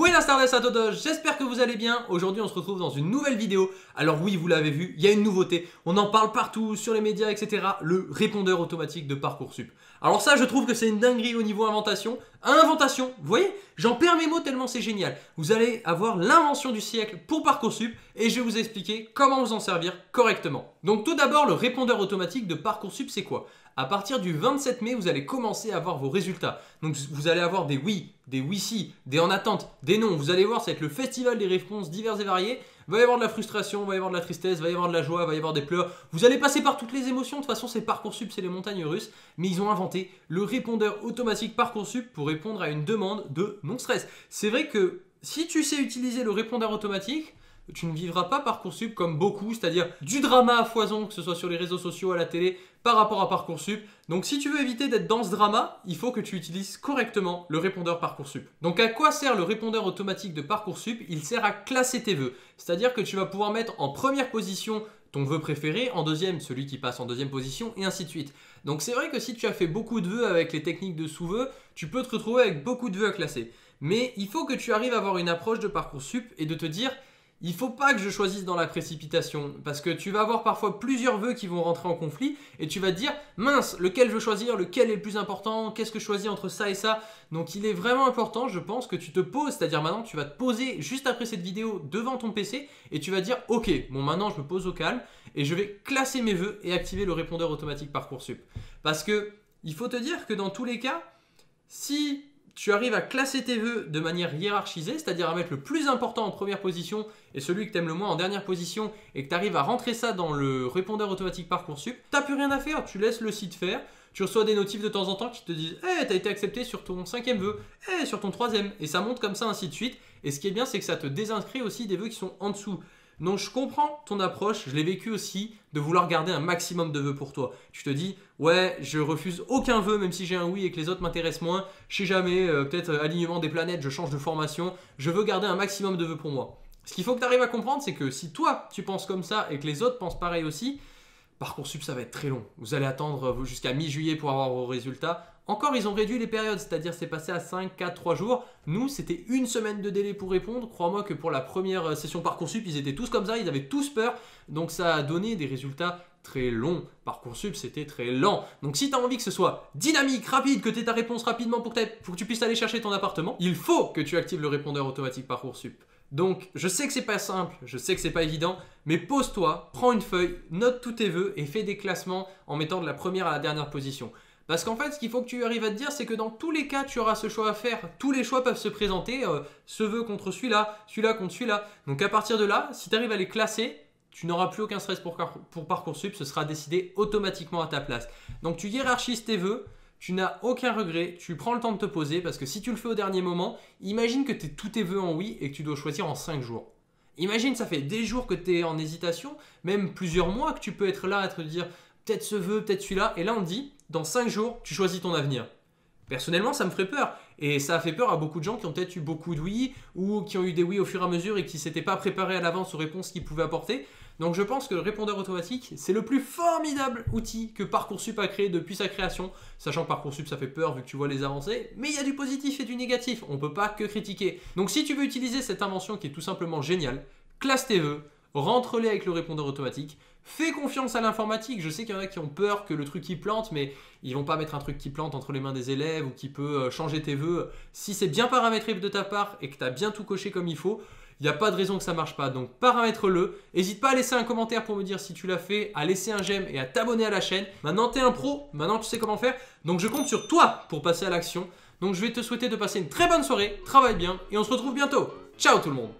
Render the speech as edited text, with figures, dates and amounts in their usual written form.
Buenas tardes à todos, j'espère que vous allez bien. Aujourd'hui on se retrouve dans une nouvelle vidéo. Alors oui, vous l'avez vu, il y a une nouveauté. On en parle partout, sur les médias, etc. Le répondeur automatique de Parcoursup. Alors ça, je trouve que c'est une dinguerie au niveau inventation. Inventation, vous voyez, j'en perds mes mots tellement c'est génial. Vous allez avoir l'invention du siècle pour Parcoursup et je vais vous expliquer comment vous en servir correctement. Donc tout d'abord, le répondeur automatique de Parcoursup, c'est quoi? À partir du 27 mai, vous allez commencer à avoir vos résultats. Donc vous allez avoir des oui, des oui si, des en attente, des non. Vous allez voir, ça va être le festival des réponses diverses et variées. Il va y avoir de la frustration, il va y avoir de la tristesse, il va y avoir de la joie, il va y avoir des pleurs. Vous allez passer par toutes les émotions. De toute façon, c'est Parcoursup, c'est les montagnes russes. Mais ils ont inventé le répondeur automatique Parcoursup pour répondre à une demande de non-stress. C'est vrai que si tu sais utiliser le répondeur automatique, tu ne vivras pas Parcoursup comme beaucoup, c'est-à-dire du drama à foison, que ce soit sur les réseaux sociaux, à la télé, par rapport à Parcoursup. Donc si tu veux éviter d'être dans ce drama, il faut que tu utilises correctement le répondeur Parcoursup. Donc à quoi sert le répondeur automatique de Parcoursup? Il sert à classer tes vœux, c'est-à-dire que tu vas pouvoir mettre en première position ton vœu préféré, en deuxième, celui qui passe en deuxième position, et ainsi de suite. Donc c'est vrai que si tu as fait beaucoup de vœux avec les techniques de sous-vœux, tu peux te retrouver avec beaucoup de vœux à classer. Mais il faut que tu arrives à avoir une approche de Parcoursup et de te dire: il ne faut pas que je choisisse dans la précipitation, parce que tu vas avoir parfois plusieurs vœux qui vont rentrer en conflit et tu vas te dire: mince, lequel je veux choisir, lequel est le plus important, qu'est-ce que je choisis entre ça et ça? Donc il est vraiment important, je pense, que tu te poses, c'est-à-dire maintenant tu vas te poser juste après cette vidéo devant ton PC et tu vas dire: ok, bon, maintenant je me pose au calme et je vais classer mes vœux et activer le répondeur automatique Parcoursup. Parce que il faut te dire que dans tous les cas, si tu arrives à classer tes vœux de manière hiérarchisée, c'est-à-dire à mettre le plus important en première position et celui que tu aimes le moins en dernière position, et que tu arrives à rentrer ça dans le répondeur automatique Parcoursup, tu n'as plus rien à faire, tu laisses le site faire, tu reçois des notifs de temps en temps qui te disent: hey, tu as été accepté sur ton 5e vœu, hey, sur ton 3e, et ça monte comme ça ainsi de suite. Et ce qui est bien, c'est que ça te désinscrit aussi des vœux qui sont en dessous. Donc je comprends ton approche, je l'ai vécu aussi, de vouloir garder un maximum de vœux pour toi. Tu te dis: ouais, je refuse aucun vœu, même si j'ai un oui et que les autres m'intéressent moins. Je sais jamais, peut-être alignement des planètes, je change de formation. Je veux garder un maximum de vœux pour moi. Ce qu'il faut que tu arrives à comprendre, c'est que si toi, tu penses comme ça et que les autres pensent pareil aussi, Parcoursup, ça va être très long. Vous allez attendre jusqu'à mi-juillet pour avoir vos résultats. Encore, ils ont réduit les périodes, c'est-à-dire c'est passé à 5, 4, 3 jours. Nous, c'était une semaine de délai pour répondre. Crois-moi que pour la première session Parcoursup, ils étaient tous comme ça, ils avaient tous peur. Donc ça a donné des résultats très longs. Parcoursup, c'était très lent. Donc si tu as envie que ce soit dynamique, rapide, que tu aies ta réponse rapidement pour que tu puisses aller chercher ton appartement, il faut que tu actives le répondeur automatique Parcoursup. Donc je sais que c'est pas simple, je sais que c'est pas évident, mais pose-toi, prends une feuille, note tous tes vœux et fais des classements en mettant de la première à la dernière position. Parce qu'en fait, ce qu'il faut que tu arrives à te dire, c'est que dans tous les cas, tu auras ce choix à faire. Tous les choix peuvent se présenter, ce vœu contre celui-là, celui-là contre celui-là. Donc à partir de là, si tu arrives à les classer, tu n'auras plus aucun stress pour Parcoursup, ce sera décidé automatiquement à ta place. Donc tu hiérarchises tes vœux. Tu n'as aucun regret, tu prends le temps de te poser, parce que si tu le fais au dernier moment, imagine que tu as tous tes vœux en oui et que tu dois choisir en 5 jours. Imagine, ça fait des jours que tu es en hésitation, même plusieurs mois que tu peux être là à te dire peut-être ce vœu, peut-être celui-là, et là on te dit dans 5 jours, tu choisis ton avenir. Personnellement, ça me ferait peur. Et ça a fait peur à beaucoup de gens qui ont peut-être eu beaucoup de oui ou qui ont eu des oui au fur et à mesure et qui ne s'étaient pas préparés à l'avance aux réponses qu'ils pouvaient apporter. Donc je pense que le répondeur automatique, c'est le plus formidable outil que Parcoursup a créé depuis sa création. Sachant que Parcoursup, ça fait peur vu que tu vois les avancées. Mais il y a du positif et du négatif. On ne peut pas que critiquer. Donc si tu veux utiliser cette invention qui est tout simplement géniale, classe tes vœux, rentre-les avec le répondeur automatique. Fais confiance à l'informatique. Je sais qu'il y en a qui ont peur que le truc qui plante, mais ils vont pas mettre un truc qui plante entre les mains des élèves ou qui peut changer tes vœux. Si c'est bien paramétré de ta part et que tu as bien tout coché comme il faut, il n'y a pas de raison que ça marche pas. Donc paramètre-le. N'hésite pas à laisser un commentaire pour me dire si tu l'as fait, à laisser un j'aime et à t'abonner à la chaîne. Maintenant tu es un pro, maintenant tu sais comment faire. Donc je compte sur toi pour passer à l'action. Donc je vais te souhaiter de passer une très bonne soirée, travaille bien et on se retrouve bientôt. Ciao tout le monde.